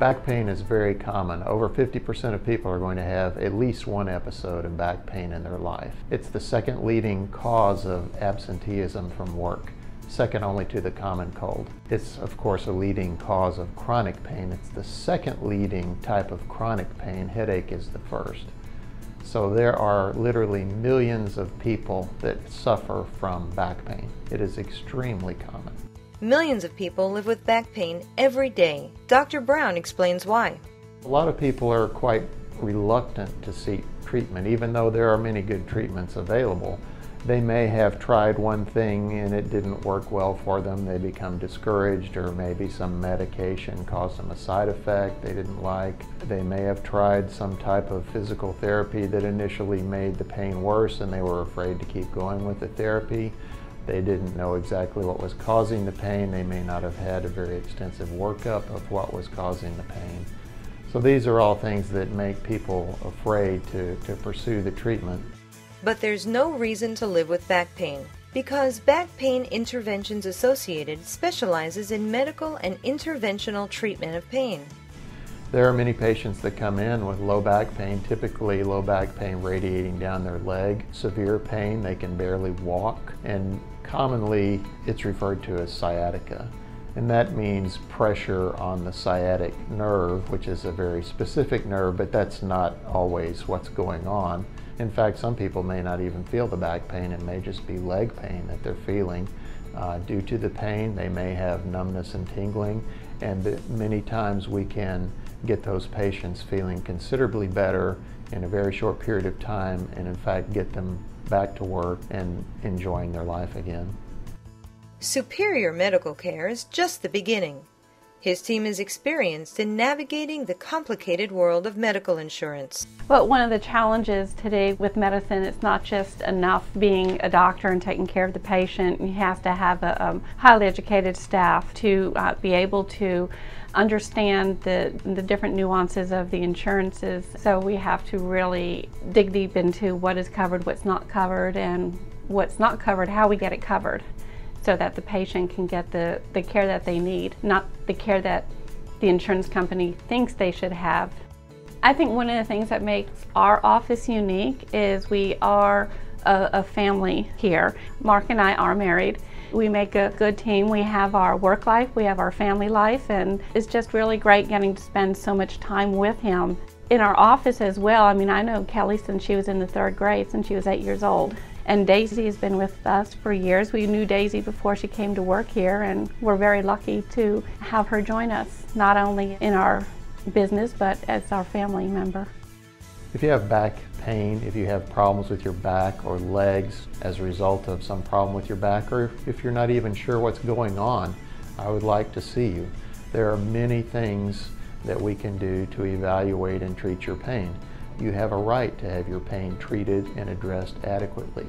Back pain is very common. Over 50% of people are going to have at least one episode of back pain in their life. It's the second leading cause of absenteeism from work, second only to the common cold. It's of course a leading cause of chronic pain. It's the second leading type of chronic pain. Headache is the first. So there are literally millions of people that suffer from back pain. It is extremely common. Millions of people live with back pain every day. Dr. Brown explains why. A lot of people are quite reluctant to seek treatment, even though there are many good treatments available. They may have tried one thing and it didn't work well for them. They become discouraged, or maybe some medication caused them a side effect they didn't like. They may have tried some type of physical therapy that initially made the pain worse and they were afraid to keep going with the therapy. They didn't know exactly what was causing the pain. They may not have had a very extensive workup of what was causing the pain. So these are all things that make people afraid to pursue the treatment. But there's no reason to live with back pain, because Back Pain Interventions Associated specializes in medical and interventional treatment of pain. There are many patients that come in with low back pain, typically low back pain radiating down their leg, severe pain, they can barely walk, and commonly it's referred to as sciatica. And that means pressure on the sciatic nerve, which is a very specific nerve, but that's not always what's going on. In fact, some people may not even feel the back pain. It may just be leg pain that they're feeling. Due to the pain, they may have numbness and tingling, and many times we can get those patients feeling considerably better in a very short period of time, and in fact get them back to work and enjoying their life again. Superior medical care is just the beginning. His team is experienced in navigating the complicated world of medical insurance. But one of the challenges today with medicine, it's not just enough being a doctor and taking care of the patient. You have to have a highly educated staff to be able to understand the different nuances of the insurances. So we have to really dig deep into what is covered, what's not covered, and what's not covered, how we get it covered, so that the patient can get the care that they need, not the care that the insurance company thinks they should have. I think one of the things that makes our office unique is we are a family here. Mark and I are married. We make a good team. We have our work life, we have our family life, and it's just really great getting to spend so much time with him. In our office as well, I mean, I know Kelly since she was in the 3rd grade, since she was 8 years old. And Daisy has been with us for years. We knew Daisy before she came to work here, and we're very lucky to have her join us, not only in our business, but as our family member. If you have back pain, if you have problems with your back or legs as a result of some problem with your back, or if you're not even sure what's going on, I would like to see you. There are many things that we can do to evaluate and treat your pain. You have a right to have your pain treated and addressed adequately.